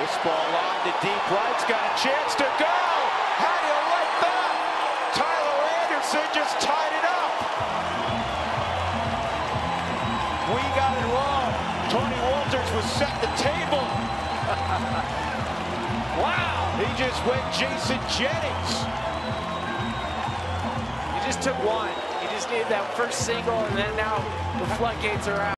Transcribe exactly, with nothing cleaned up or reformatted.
This ball on to deep right's got a chance to go. How do you like that? Tyler Anderson just tied it up. We got it wrong. Tony Walters was setting the table. Wow! He just went Jason Jennings. He just took one. He just needed that first single, and then now the floodgates are out.